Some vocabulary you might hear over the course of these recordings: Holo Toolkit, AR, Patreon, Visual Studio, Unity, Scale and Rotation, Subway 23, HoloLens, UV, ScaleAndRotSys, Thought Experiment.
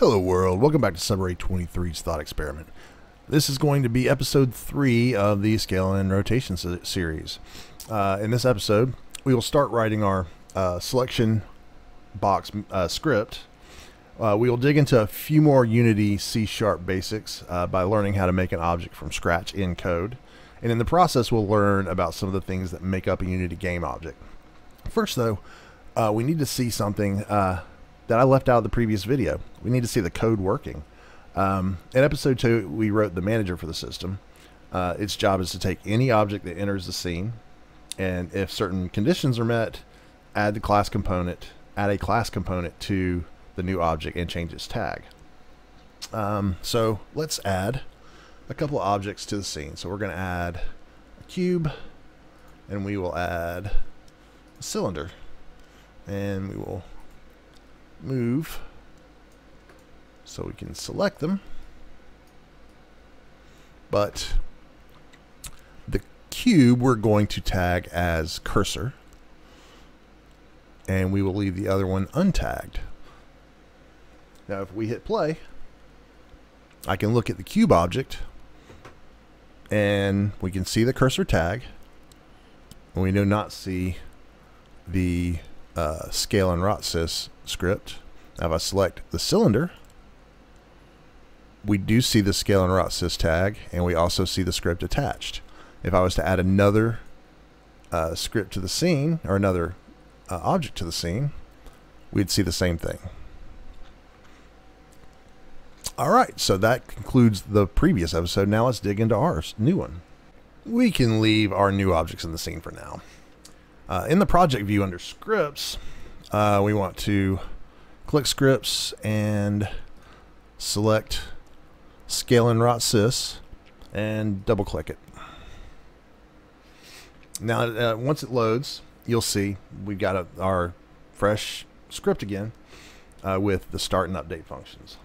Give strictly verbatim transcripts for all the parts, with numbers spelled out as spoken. Hello world, welcome back to Subway twenty-three's Thought Experiment. This is going to be episode three of the Scale and Rotation series. Uh, in this episode, we will start writing our uh, selection box uh, script. Uh, we will dig into a few more Unity C sharp basics uh, by learning how to make an object from scratch in code. And in the process, we'll learn about some of the things that make up a Unity game object. First though, uh, we need to see something uh, that I left out of the previous video. We need to see the code working. Um, in episode two, we wrote the manager for the system. Uh, its job is to take any object that enters the scene, and if certain conditions are met, add the class component, add a class component to the new object and change its tag. Um, so let's add a couple of objects to the scene. So we're going to add a cube, and we will add a cylinder, and we will move so we can select them, but the cube we're going to tag as cursor, and we will leave the other one untagged. Now if we hit play, I can look at the cube object and we can see the cursor tag, and we do not see the Uh, scale and rot sys script. Now if I select the cylinder, we do see the scale and rot sys tag, and we also see the script attached. If I was to add another uh, script to the scene, or another uh, object to the scene, we'd see the same thing. Alright, so that concludes the previous episode. Now let's dig into our new one. We can leave our new objects in the scene for now. Uh, in the project view under scripts, uh, we want to click scripts and select scale and rot sys and double click it. Now uh, once it loads, you'll see we've got a, our fresh script again uh, with the start and update functions.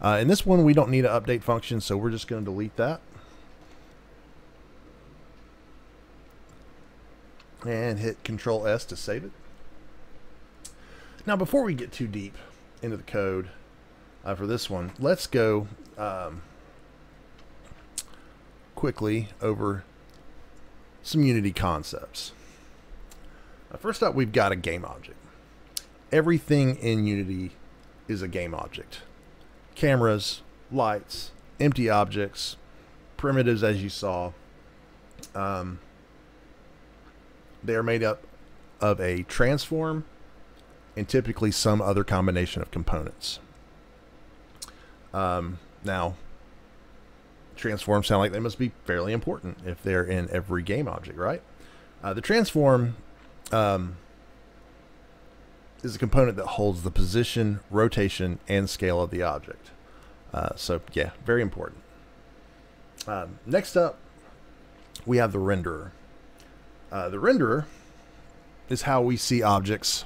Uh, in this one we don't need an update function, so we're just going to delete that and hit Control S to save it. Now before we get too deep into the code uh, for this one, let's go um, quickly over some Unity concepts. Uh, first up, we've got a game object. Everything in Unity is a game object. Cameras, lights, empty objects, primitives as you saw, um, they are made up of a transform and typically some other combination of components. Um, now, transforms sound like they must be fairly important if they're in every game object, right? Uh, the transform um, is a component that holds the position, rotation, and scale of the object. Uh, so, yeah, very important. Um, next up, we have the renderer. Uh, the renderer is how we see objects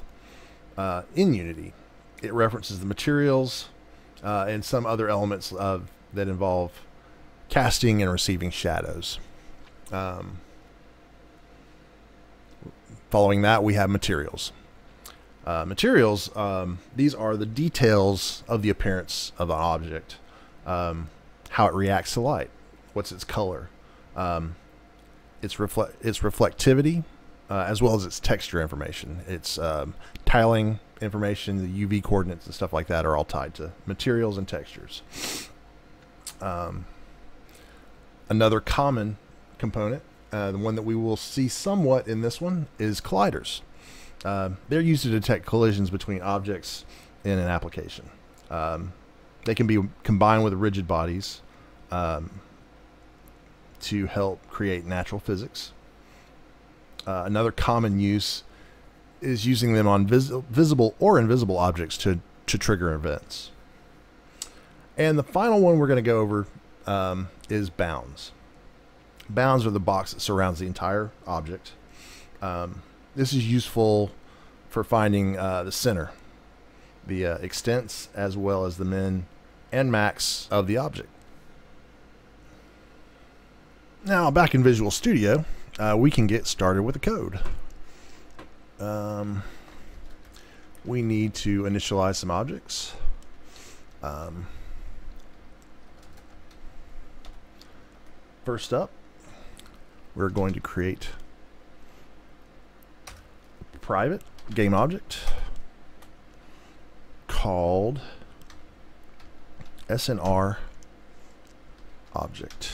uh, in Unity. It references the materials uh, and some other elements of, that involve casting and receiving shadows. Um, following that, we have materials. Uh, materials, um, these are the details of the appearance of an object, um, how it reacts to light, what's its color, um, Its, reflect, its reflectivity, uh, as well as its texture information. Its um, tiling information, the U V coordinates and stuff like that are all tied to materials and textures. Um, another common component, uh, the one that we will see somewhat in this one, is colliders. Uh, they're used to detect collisions between objects in an application. Um, they can be combined with rigid bodies Um, to help create natural physics. Uh, another common use is using them on vis visible or invisible objects to, to trigger events. And the final one we're going to go over um, is bounds. Bounds are the box that surrounds the entire object. Um, this is useful for finding uh, the center, the uh, extents, as well as the min and max of the object. Now back in Visual Studio, uh, we can get started with the code. Um, we need to initialize some objects. Um, first up, we're going to create a private game object called S N R object.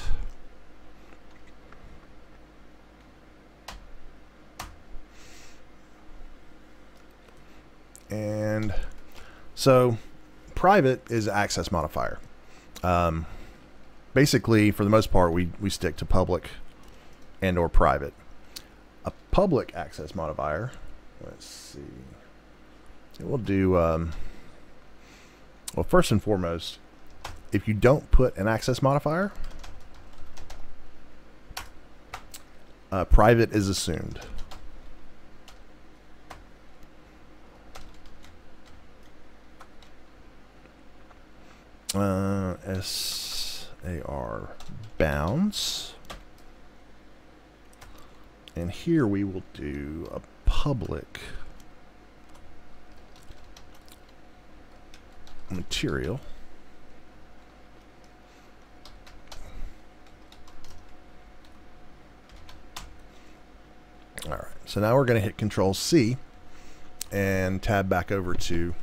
And so private is access modifier. Um, basically, for the most part, we, we stick to public and or private. A public access modifier, let's see, it will do, um, well, first and foremost, if you don't put an access modifier, uh, private is assumed. Uh, S A R bounds, and here we will do a public material . All right, so now we're going to hit Control C and tab back over to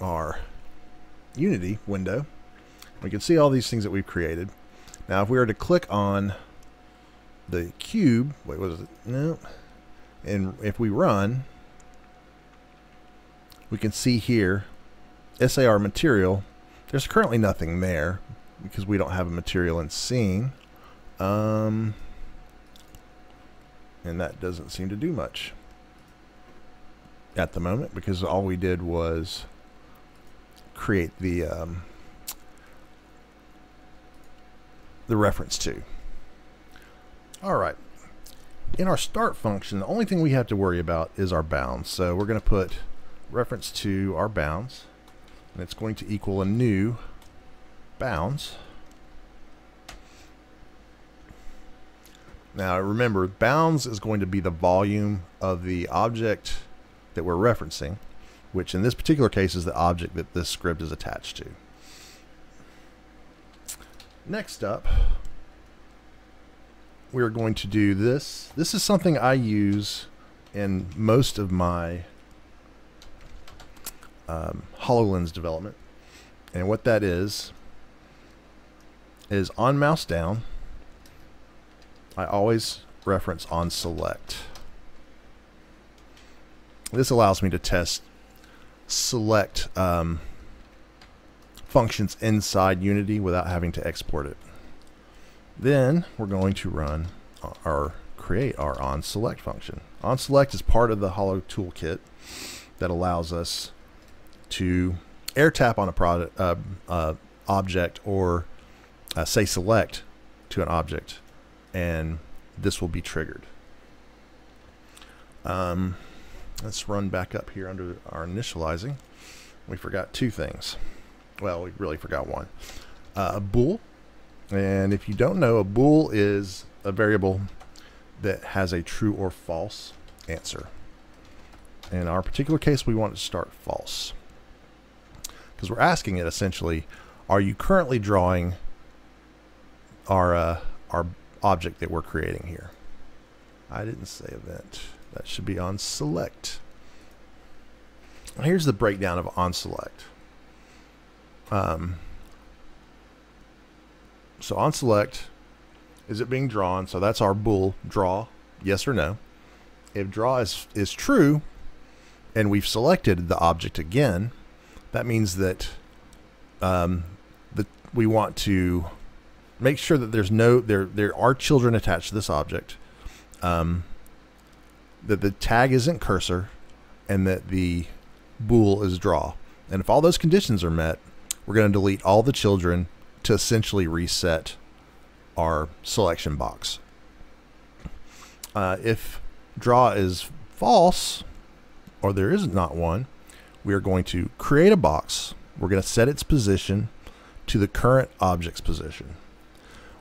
our Unity window. We can see all these things that we've created. Now if we were to click on the cube, wait, what is it? No. And if we run, we can see here S A R material. There's currently nothing there because we don't have a material in scene. Um, and that doesn't seem to do much at the moment because all we did was create the um, the reference to. All right, in our start function, the only thing we have to worry about is our bounds. So we're going to put reference to our bounds, and it's going to equal a new bounds. Now remember, bounds is going to be the volume of the object that we're referencing, which in this particular case is the object that this script is attached to. Next up, we're going to do this. This is something I use in most of my um, HoloLens development. And what that is, is on mouse down, I always reference on select. This allows me to test select um, functions inside Unity without having to export it. Then we're going to run our create our onSelect function. OnSelect is part of the Holo Toolkit that allows us to air tap on a product, uh, uh, object or uh, say select to an object, and this will be triggered. Um, Let's run back up here under our initializing. We forgot two things. Well, we really forgot one. Uh, a bool. And if you don't know, a bool is a variable that has a true or false answer. In our particular case, we want it to start false, because we're asking it essentially, are you currently drawing our, uh, our object that we're creating here? I didn't say event. That should be on select. Here's the breakdown of on select. Um, so on select, is it being drawn? So that's our bool, draw, yes or no. If draw is, is true, and we've selected the object again, that means that um, the, we want to make sure that there's no, there, there are children attached to this object. Um, that the tag isn't cursor, and that the bool is draw. And if all those conditions are met, we're going to delete all the children to essentially reset our selection box. Uh, if draw is false, or there is not one, we are going to create a box. We're going to set its position to the current object's position.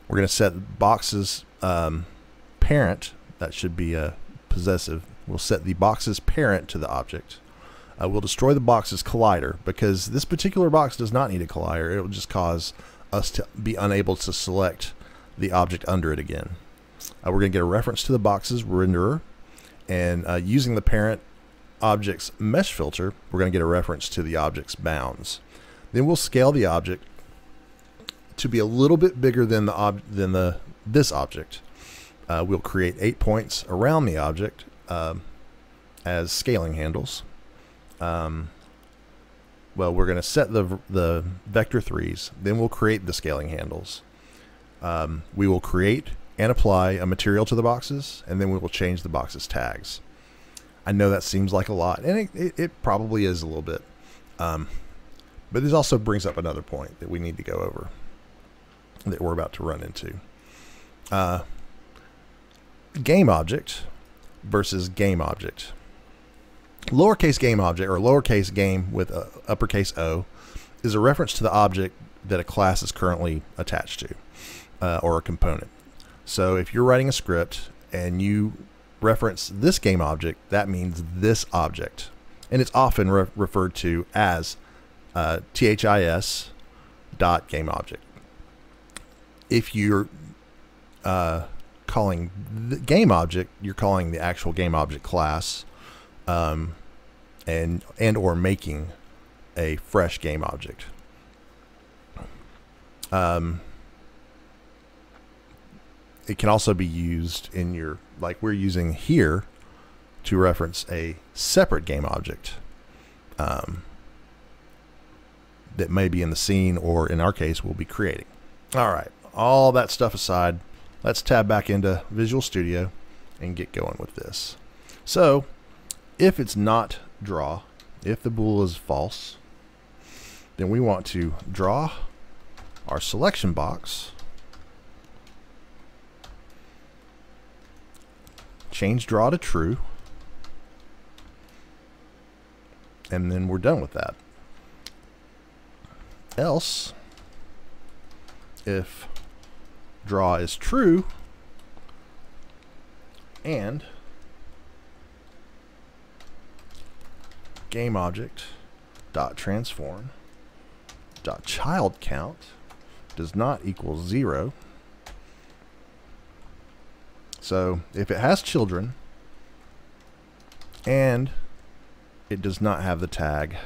We're going to set box's um, parent, that should be a possessive, we'll set the box's parent to the object. Uh, we'll destroy the box's collider, because this particular box does not need a collider. It will just cause us to be unable to select the object under it again. Uh, we're going to get a reference to the box's renderer, and uh, using the parent object's mesh filter, we're going to get a reference to the object's bounds. Then we'll scale the object to be a little bit bigger than the ob than the this object. Uh, we'll create eight points around the object uh, as scaling handles. Um, well, we're going to set the the vector threes. Then we'll create the scaling handles. Um, we will create and apply a material to the boxes, and then we will change the boxes tags. I know that seems like a lot, and it, it, it probably is a little bit. Um, but this also brings up another point that we need to go over that we're about to run into. Uh, game object versus game object. Lowercase game object, or lowercase game with a uppercase O, is a reference to the object that a class is currently attached to, uh, or a component. So if you're writing a script and you reference this game object, that means this object. And it's often re referred to as uh, THIS dot game object. If you're uh, calling the game object, you're calling the actual game object class, um, and and or making a fresh game object. Um, It can also be used in your, like we're using here, to reference a separate game object um, that may be in the scene, or in our case we'll be creating. Alright, all that stuff aside, let's tab back into Visual Studio and get going with this. So if it's not draw, if the bool is false, then we want to draw our selection box, change draw to true, and then we're done with that. Else, if draw is true and game object dot transform dot child count does not equal zero. So if it has children and it does not have the tag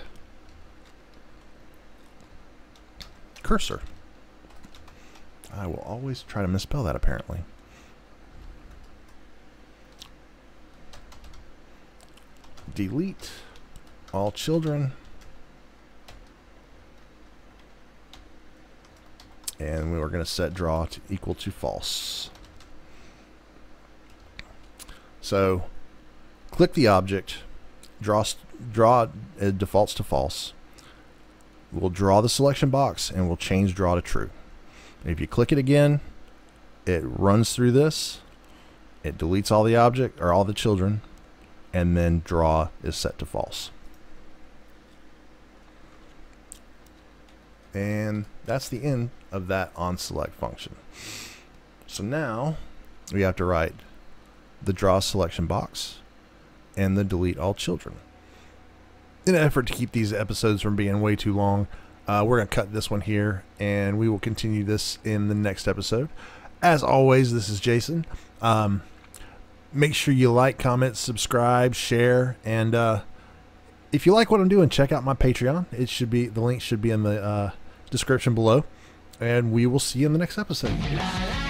cursor. I will always try to misspell that, apparently. Delete all children, and we are going to set draw to equal to false. So click the object, draw, draw it defaults to false. We'll draw the selection box and we'll change draw to true. And if you click it again, it runs through this, it deletes all the object or all the children, and then draw is set to false. And that's the end of that onSelect function. So now we have to write the draw selection box and the delete all children. In an effort to keep these episodes from being way too long, uh, we're going to cut this one here, and we will continue this in the next episode. As always, this is Jason. Um, make sure you like, comment, subscribe, share, and uh, if you like what I'm doing, check out my Patreon. It should be, the link should be in the uh, description below, and we will see you in the next episode.